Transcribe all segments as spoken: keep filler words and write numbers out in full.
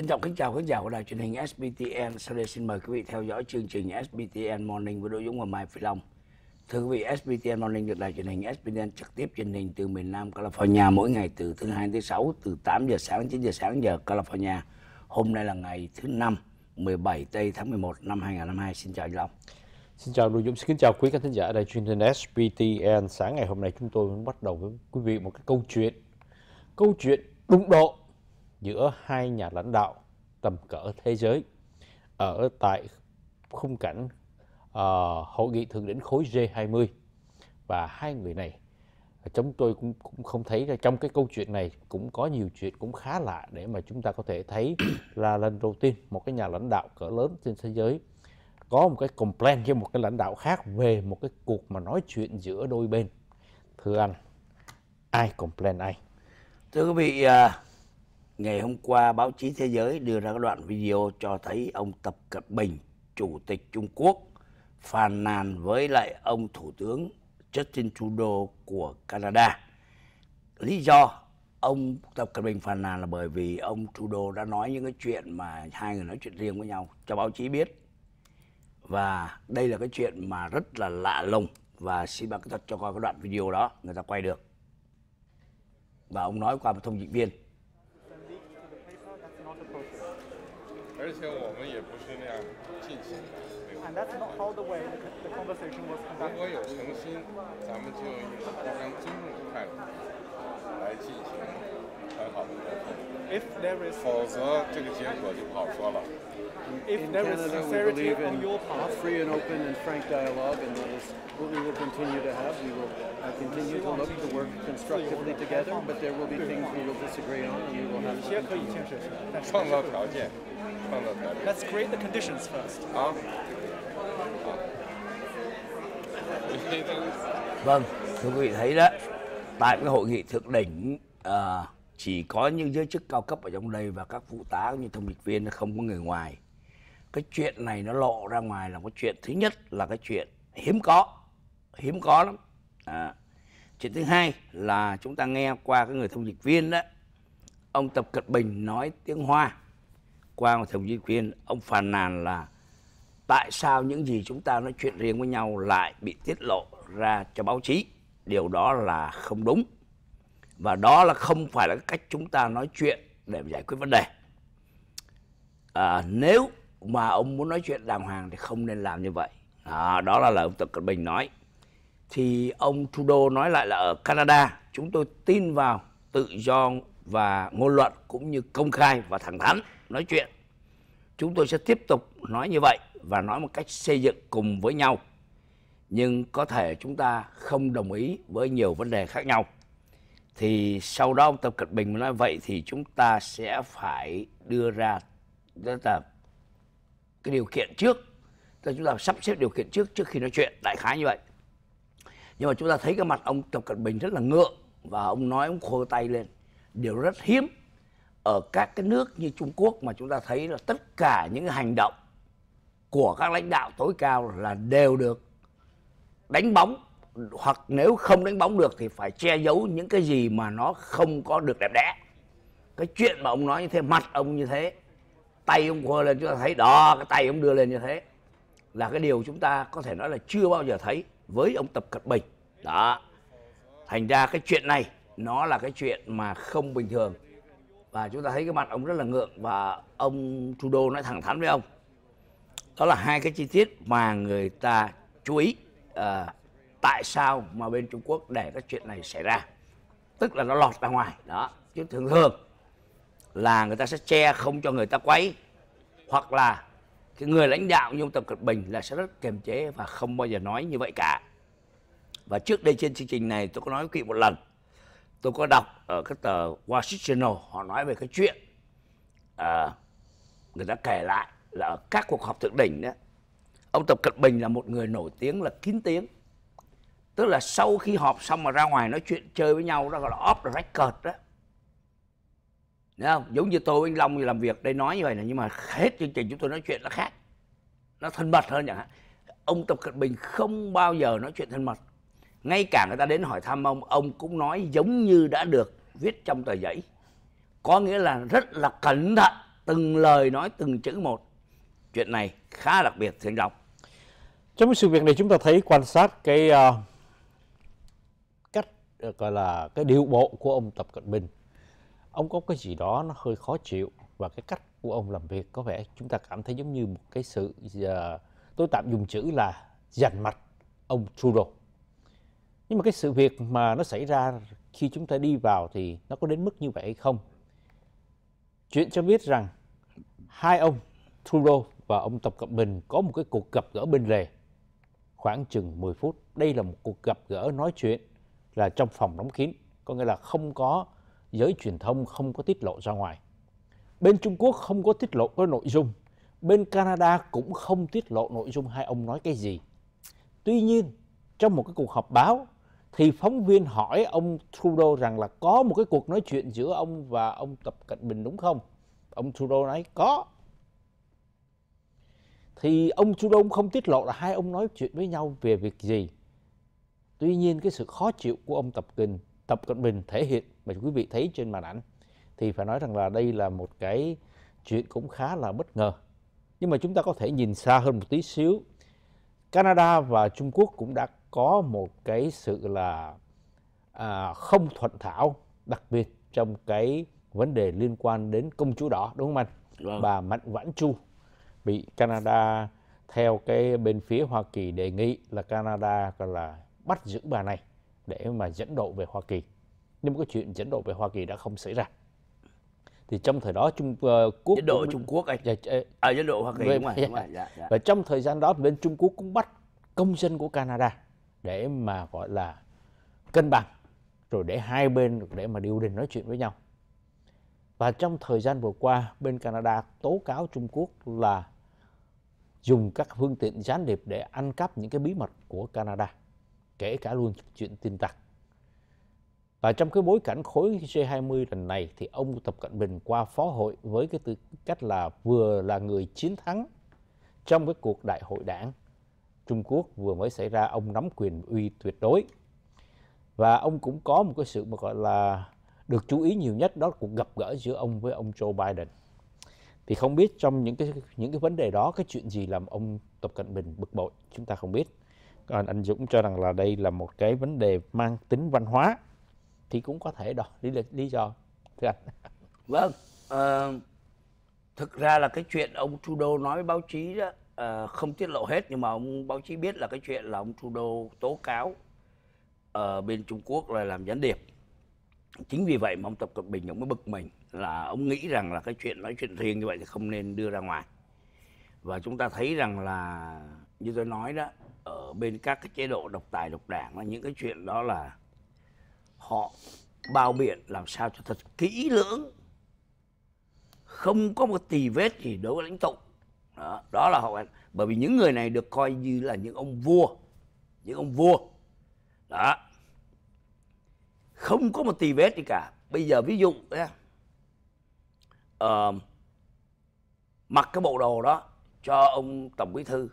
Trân trọng kính chào khán giả của đài truyền hình ét bê tê en. Sau đây xin mời quý vị theo dõi chương trình ét bê tê en Morning với Đỗ Dũng và Mai Phi Long. Thưa quý vị, ét bê tê en Morning được đài truyền hình ét bê tê en trực tiếp truyền hình từ miền Nam California mỗi ngày từ thứ hai tới sáu, từ tám giờ sáng đến chín giờ sáng giờ California. Hôm nay là ngày thứ năm, mười bảy tây tháng mười một năm hai nghìn không trăm hai mươi hai. Xin chào anh Long. Xin chào Đỗ Dũng, xin kính chào quý khán giả đài truyền hình ét bê tê en. Sáng ngày hôm nay chúng tôi muốn bắt đầu với quý vị một cái câu chuyện, câu chuyện đụng độ giữa hai nhà lãnh đạo tầm cỡ thế giới ở tại khung cảnh uh, hội nghị thượng đỉnh khối G hai mươi. Và hai người này chúng tôi cũng, cũng không thấy là trong cái câu chuyện này cũng có nhiều chuyện cũng khá lạ để mà chúng ta có thể thấy là lần đầu tiên một cái nhà lãnh đạo cỡ lớn trên thế giới có một cái complaint với một cái lãnh đạo khác về một cái cuộc mà nói chuyện giữa đôi bên. Thưa anh, ai complain ai? Thưa quý vị, uh... ngày hôm qua, báo chí thế giới đưa ra đoạn video cho thấy ông Tập Cận Bình, Chủ tịch Trung Quốc, phàn nàn với lại ông Thủ tướng Justin Trudeau của Canada. Lý do ông Tập Cận Bình phàn nàn là bởi vì ông Trudeau đã nói những cái chuyện mà hai người nói chuyện riêng với nhau cho báo chí biết. Và đây là cái chuyện mà rất là lạ lùng. Và xin bác thật cho coi cái đoạn video đó, người ta quay được. Và ông nói qua một thông dịch viên. And that's not how the way the, the conversation was conducted. If there is, if there is sincerity on your part, free and open and frank dialogue, and that is what we will continue to have. We will continue to look to work constructively together, but there will be things we will disagree on, and we will have to continue. Let's create the conditions first. Vâng, thưa quý vị thấy đó, tại cái hội nghị thượng đỉnh à, chỉ có những giới chức cao cấp ở trong đây và các phụ tá như thông dịch viên, không có người ngoài. Cái chuyện này nó lộ ra ngoài là cái chuyện thứ nhất là cái chuyện hiếm có, hiếm có lắm. À, chuyện thứ hai là chúng ta nghe qua cái người thông dịch viên đó, ông Tập Cận Bình nói tiếng Hoa. Qua một thông dịch viên, ông phàn nàn là tại sao những gì chúng ta nói chuyện riêng với nhau lại bị tiết lộ ra cho báo chí. Điều đó là không đúng. Và đó là không phải là cách chúng ta nói chuyện để giải quyết vấn đề. À, nếu mà ông muốn nói chuyện đàng hoàng thì không nên làm như vậy. À, đó là lời ông Tập Cận Bình nói. Thì ông Trudeau nói lại là ở Canada, chúng tôi tin vào tự do và ngôn luận cũng như công khai và thẳng thắn nói chuyện. Chúng tôi sẽ tiếp tục nói như vậy và nói một cách xây dựng cùng với nhau. Nhưng có thể chúng ta không đồng ý với nhiều vấn đề khác nhau. Thì sau đó ông Tập Cận Bình nói vậy thì chúng ta sẽ phải đưa ra là cái điều kiện trước. Tức là chúng ta sắp xếp điều kiện trước trước khi nói chuyện, đại khái như vậy. Nhưng mà chúng ta thấy cái mặt ông Tập Cận Bình rất là ngượng và ông nói ông khô tay lên. Điều rất hiếm ở các cái nước như Trung Quốc mà chúng ta thấy là tất cả những hành động của các lãnh đạo tối cao là đều được đánh bóng, hoặc nếu không đánh bóng được thì phải che giấu những cái gì mà nó không có được đẹp đẽ. Cái chuyện mà ông nói như thế, mặt ông như thế, tay ông quơ lên, chúng ta thấy đó, cái tay ông đưa lên như thế là cái điều chúng ta có thể nói là chưa bao giờ thấy với ông Tập Cận Bình. Đó, thành ra cái chuyện này nó là cái chuyện mà không bình thường. Và chúng ta thấy cái mặt ông rất là ngượng và ông Trudeau nói thẳng thắn với ông. Đó là hai cái chi tiết mà người ta chú ý. À, tại sao mà bên Trung Quốc để cái chuyện này xảy ra? Tức là nó lọt ra ngoài. Đó, chứ thường thường là người ta sẽ che không cho người ta quay. Hoặc là cái người lãnh đạo như ông Tập Cận Bình là sẽ rất kiềm chế và không bao giờ nói như vậy cả. Và trước đây trên chương trình này tôi có nói với quý vị một lần. Tôi có đọc ở cái tờ Wall Street Journal, họ nói về cái chuyện à, người ta kể lại là ở các cuộc họp thượng đỉnh đó, ông Tập Cận Bình là một người nổi tiếng là kín tiếng. Tức là sau khi họp xong mà ra ngoài nói chuyện chơi với nhau, đó gọi là off the record đó. Đấy không? Giống như tôi với anh Long làm việc đây nói như vậy này, nhưng mà hết chương trình chúng tôi nói chuyện nó khác. Nó thân mật hơn chẳng hạn. Ông Tập Cận Bình không bao giờ nói chuyện thân mật. Ngay cả người ta đến hỏi thăm ông, ông cũng nói giống như đã được viết trong tờ giấy. Có nghĩa là rất là cẩn thận, từng lời nói từng chữ một. Chuyện này khá đặc biệt, thưa anh Long. Trong sự việc này chúng ta thấy quan sát cái uh, cách uh, gọi là cái điệu bộ của ông Tập Cận Bình. Ông có cái gì đó nó hơi khó chịu và cái cách của ông làm việc có vẻ chúng ta cảm thấy giống như một cái sự uh, tôi tạm dùng chữ là giành mặt ông Trudeau. Nhưng mà cái sự việc mà nó xảy ra khi chúng ta đi vào thì nó có đến mức như vậy hay không? Chuyện cho biết rằng hai ông Trudeau và ông Tập Cận Bình có một cái cuộc gặp gỡ bên lề khoảng chừng mười phút. Đây là một cuộc gặp gỡ nói chuyện là trong phòng đóng kín, có nghĩa là không có giới truyền thông, không có tiết lộ ra ngoài. Bên Trung Quốc không có tiết lộ cái nội dung, bên Canada cũng không tiết lộ nội dung hai ông nói cái gì. Tuy nhiên, trong một cái cuộc họp báo thì phóng viên hỏi ông Trudeau rằng là có một cái cuộc nói chuyện giữa ông và ông Tập Cận Bình đúng không? Ông Trudeau nói có. Thì ông Trudeau không tiết lộ là hai ông nói chuyện với nhau về việc gì. Tuy nhiên cái sự khó chịu của ông Tập Cận Tập Cận Bình thể hiện mà quý vị thấy trên màn ảnh thì phải nói rằng là đây là một cái chuyện cũng khá là bất ngờ. Nhưng mà chúng ta có thể nhìn xa hơn một tí xíu. Canada và Trung Quốc cũng đã có một cái sự là à, không thuận thảo, đặc biệt trong cái vấn đề liên quan đến công chúa đỏ, đúng không anh? Vâng. Bà Mạnh Vãn Chu bị Canada theo cái bên phía Hoa Kỳ đề nghị là Canada gọi là bắt giữ bà này để mà dẫn độ về Hoa Kỳ. Nhưng mà cái chuyện dẫn độ về Hoa Kỳ đã không xảy ra. Thì trong thời đó Trung uh, Quốc dẫn độ cũng... Trung Quốc anh à, dẫn độ Hoa Kỳ, đúng rồi, đúng rồi. Dạ, dạ. Và trong thời gian đó bên Trung Quốc cũng bắt công dân của Canada để mà gọi là cân bằng, rồi để hai bên để mà điều đình nói chuyện với nhau. Và trong thời gian vừa qua bên Canada tố cáo Trung Quốc là dùng các phương tiện gián điệp để ăn cắp những cái bí mật của Canada, kể cả luôn chuyện tin tặc. Và trong cái bối cảnh khối G hai mươi lần này thì ông Tập Cận Bình qua phó hội với cái tư cách là vừa là người chiến thắng trong cái cuộc đại hội đảng Trung Quốc vừa mới xảy ra, ông nắm quyền uy tuyệt đối. Và ông cũng có một cái sự mà gọi là được chú ý nhiều nhất, đó là cuộc gặp gỡ giữa ông với ông Joe Biden. Thì không biết trong những cái những cái vấn đề đó cái chuyện gì làm ông Tập Cận Bình bực bội, chúng ta không biết. Còn anh Dũng cho rằng là đây là một cái vấn đề mang tính văn hóa thì cũng có thể đó lý lý do, thưa anh. Vâng, à, thực ra là cái chuyện ông Trudeau nói với báo chí đó, à, không tiết lộ hết, nhưng mà ông báo chí biết là cái chuyện là ông Trudeau tố cáo ở bên Trung Quốc là làm gián điệp. Chính vì vậy mà ông Tập Cận Bình ông mới bực mình, là ông nghĩ rằng là cái chuyện nói chuyện riêng như vậy thì không nên đưa ra ngoài. Và chúng ta thấy rằng là như tôi nói đó, ở bên các cái chế độ độc tài độc đảng là những cái chuyện đó là họ bao biện làm sao cho thật kỹ lưỡng, không có một tì vết gì đối với lãnh tụ. Đó, đó là họ, bởi vì những người này được coi như là những ông vua, những ông vua. Đó. Không có một tì vết gì cả. Bây giờ ví dụ uh, mặc cái bộ đồ đó cho ông Tổng Bí Thư,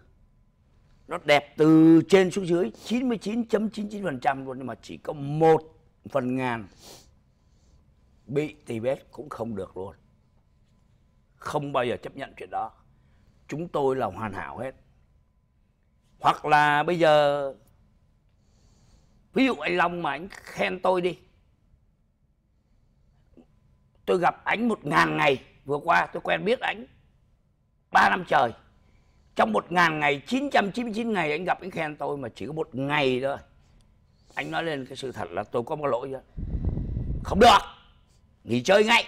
nó đẹp từ trên xuống dưới chín mươi chín phẩy chín chín phần trăm luôn, nhưng mà chỉ có một phần ngàn bị tì vết cũng không được luôn. Không bao giờ chấp nhận chuyện đó. Chúng tôi là hoàn hảo hết. Hoặc là bây giờ ví dụ anh Long mà anh khen tôi đi, tôi gặp anh một ngàn ngày vừa qua, tôi quen biết anh ba năm trời, trong một ngàn ngày chín trăm chín mươi chín ngày anh gặp anh khen tôi mà chỉ có một ngày thôi anh nói lên cái sự thật là tôi có một lỗi rồi, không được, nghỉ chơi ngay.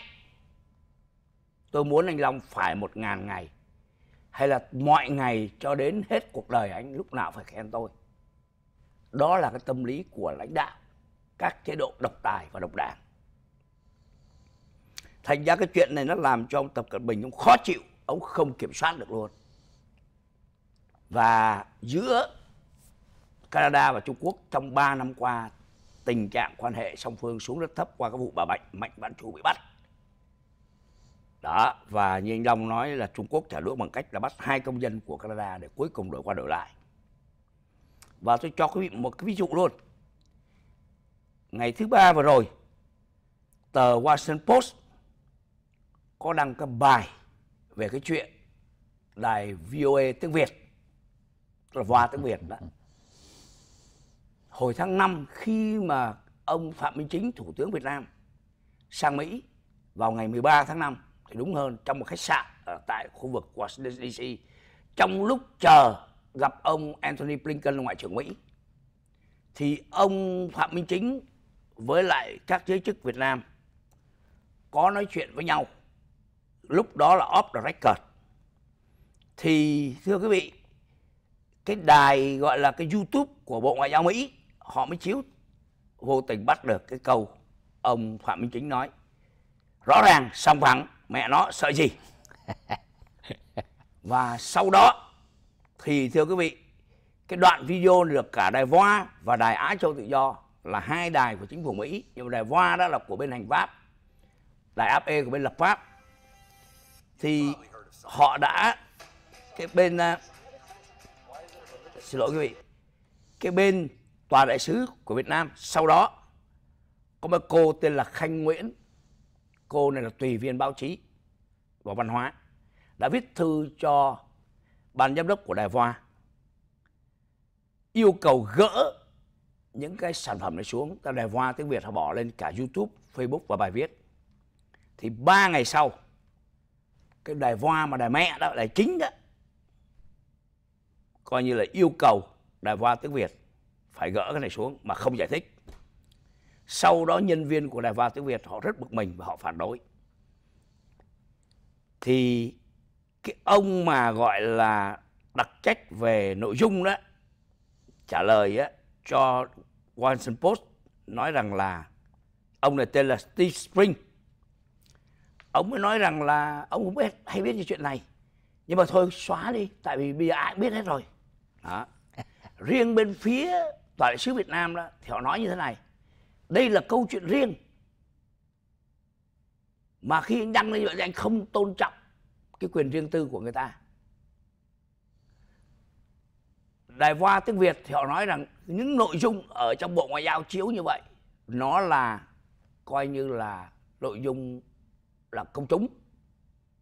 Tôi muốn anh Long phải một ngàn ngày hay là mọi ngày cho đến hết cuộc đời anh lúc nào phải khen tôi. Đó là cái tâm lý của lãnh đạo các chế độ độc tài và độc đảng. Thành ra cái chuyện này nó làm cho ông Tập Cận Bình ông khó chịu, ông không kiểm soát được luôn. Và giữa Canada và Trung Quốc trong ba năm qua, tình trạng quan hệ song phương xuống rất thấp qua cái vụ bà Bạch Mạnh Vãn Chu bị bắt. Đó, và như anh Long nói là Trung Quốc trả đũa bằng cách là bắt hai công dân của Canada để cuối cùng đổi qua đổi lại. Và tôi cho quý vị một cái ví dụ luôn. Ngày thứ ba vừa rồi, tờ Washington Post có đăng cái bài về cái chuyện đài vê o a tiếng Việt, vê o a tiếng Việt đó. Hồi tháng năm khi mà ông Phạm Minh Chính, Thủ tướng Việt Nam, sang Mỹ vào ngày mười ba tháng năm, thì đúng hơn, trong một khách sạn ở tại khu vực Washington đê xê, trong lúc chờ gặp ông Anthony Blinken, Ngoại trưởng Mỹ, thì ông Phạm Minh Chính với lại các giới chức Việt Nam có nói chuyện với nhau. Lúc đó là off the record. Thì thưa quý vị, cái đài gọi là cái YouTube của Bộ Ngoại giao Mỹ, họ mới chiếu, vô tình bắt được cái câu ông Phạm Minh Chính nói rõ ràng, sòng phẳng, mẹ nó sợ gì. Và sau đó thì thưa quý vị, cái đoạn video được cả đài vê o a và đài Á Châu Tự Do, là hai đài của chính phủ Mỹ, nhưng mà đài vê o a đó là của bên hành pháp, đài ép a của bên lập pháp, thì họ đã cái bên uh, xin lỗi quý vị, cái bên tòa đại sứ của Việt Nam sau đó có một cô tên là Khanh Nguyễn, cô này là tùy viên báo chí và văn hóa, đã viết thư cho ban giám đốc của đài vê o a yêu cầu gỡ những cái sản phẩm này xuống. Ta đài vê o a tiếng Việt họ bỏ lên cả YouTube, Facebook và bài viết. Thì ba ngày sau, cái đài vê o a mà đài mẹ đó, đài chính đó, coi như là yêu cầu đài vê o a tiếng Việt phải gỡ cái này xuống mà không giải thích. Sau đó nhân viên của đài vê o a tiếng Việt họ rất bực mình và họ phản đối. Thì cái ông mà gọi là đặc trách về nội dung đó trả lời á, cho Washington Post nói rằng là ông này tên là Steve Spring. Ông mới nói rằng là ông cũng biết, hay biết cái chuyện này, nhưng mà thôi xóa đi, tại vì bây giờ ai cũng biết hết rồi. Đó. Riêng bên phía tòa đại sứ Việt Nam đó thì họ nói như thế này: đây là câu chuyện riêng, mà khi anh đăng lên như vậy thì anh không tôn trọng cái quyền riêng tư của người ta. Đài vê o a tiếng Việt thì họ nói rằng những nội dung ở trong Bộ Ngoại giao chiếu như vậy nó là coi như là nội dung là công chúng,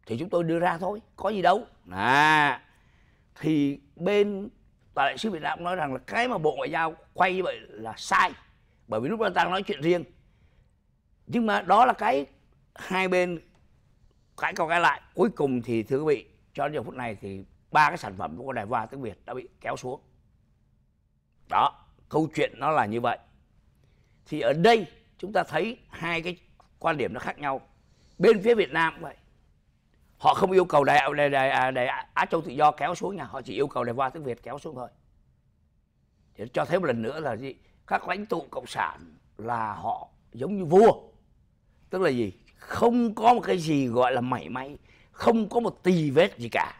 thì chúng tôi đưa ra thôi, có gì đâu. À, thì bên tòa đại sứ Việt Nam nói rằng là cái mà Bộ Ngoại giao quay như vậy là sai, bởi vì lúc đó ta nói chuyện riêng. Nhưng mà đó là cái hai bên cãi cau cãi lại. Cuối cùng thì thưa quý vị, cho đến giờ phút này thì ba cái sản phẩm của đài vê o a tiếng Việt đã bị kéo xuống. Đó, câu chuyện nó là như vậy. Thì ở đây chúng ta thấy hai cái quan điểm nó khác nhau. Bên phía Việt Nam cũng vậy, họ không yêu cầu đài, đài, đài, đài Á Châu Tự Do kéo xuống nha, họ chỉ yêu cầu đài vê o a tiếng Việt kéo xuống thôi. Để cho thấy một lần nữa là gì? Các lãnh tụ cộng sản là họ giống như vua, tức là gì? Không có một cái gì gọi là mảy may, không có một tì vết gì cả.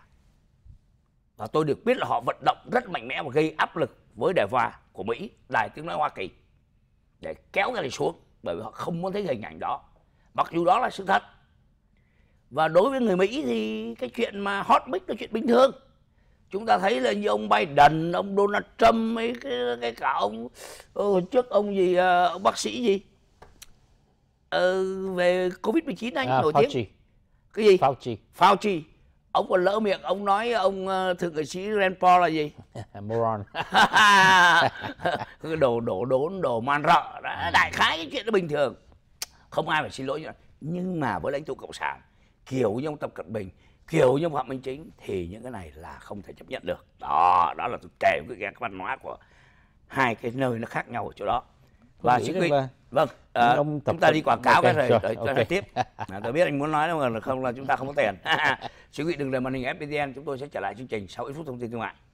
Và tôi được biết là họ vận động rất mạnh mẽ và gây áp lực với đài vê o a của Mỹ, đài tiếng nói Hoa Kỳ, để kéo cái này xuống, bởi vì họ không muốn thấy hình ảnh đó, mặc dù đó là sự thật. Và đối với người Mỹ thì cái chuyện mà hot mic là chuyện bình thường. Chúng ta thấy là như ông Biden, ông Donald Trump, ấy, cái, cái cả ông trước ông gì, ông bác sĩ gì ừ, về Covid mười chín anh à, nổi Fauci. Tiếng cái gì? Fauci. Fauci. Ông còn lỡ miệng, ông nói ông thượng nghị sĩ Rand Paul là gì? Moron. Đồ đổ đốn, đồ man rợ. Đại khái cái chuyện nó bình thường, không ai phải xin lỗi. Nhưng mà với lãnh tụ cộng sản kiểu như ông Tập Cận Bình, kiểu như Phạm Minh Chính thì những cái này là không thể chấp nhận được. Đó, đó là tôi kể với cái văn hóa của hai cái nơi nó khác nhau ở chỗ đó. Và chính quy... là... vâng, à, ông Tập... chúng ta đi quảng cáo okay, cái rồi, rồi, okay. Rồi tiếp. À, tôi biết anh muốn nói đâu mà không là chúng ta không có tiền. Quý vị đừng để màn hình ép bê tê en, chúng tôi sẽ trở lại chương trình sau ít phút thông tin thương mại.